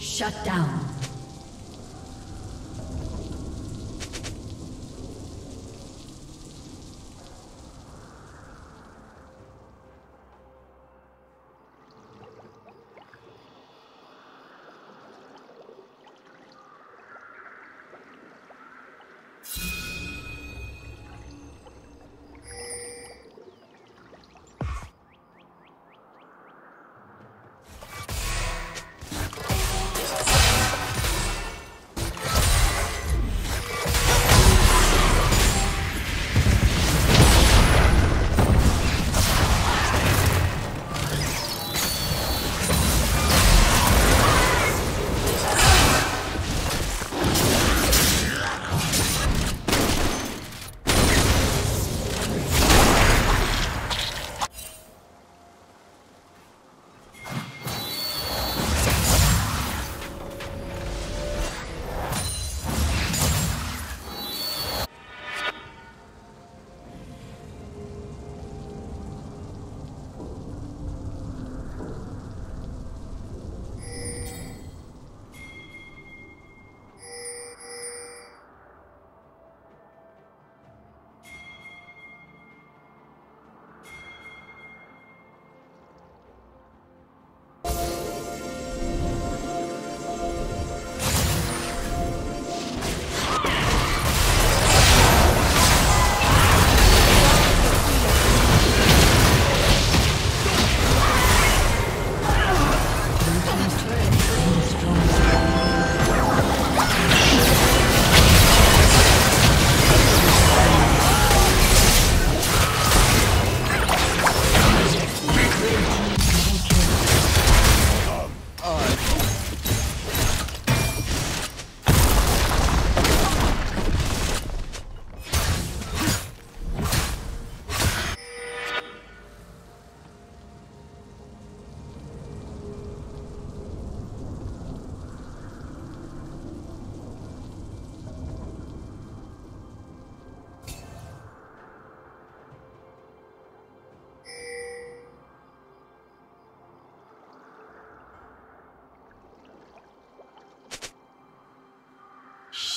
Shut down.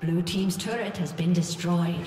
Blue team's turret has been destroyed.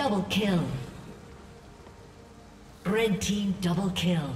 Double kill. Red team double kill.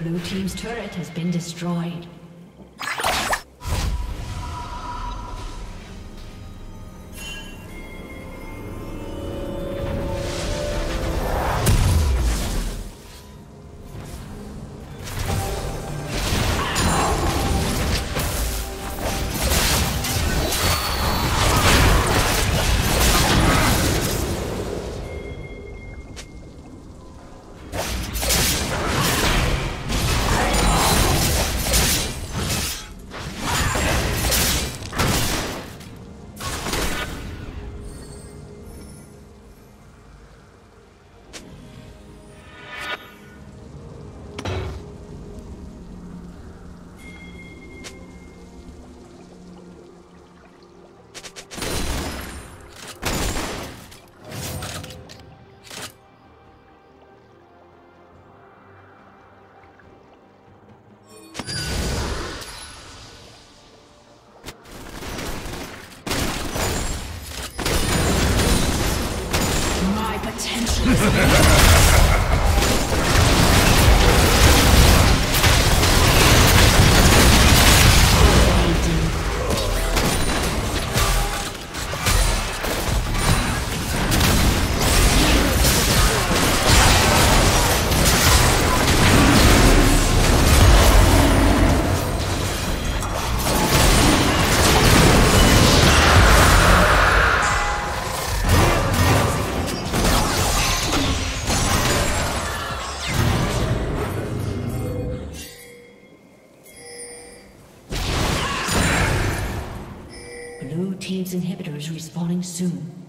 Blue team's turret has been destroyed. Blue team's inhibitor is respawning soon.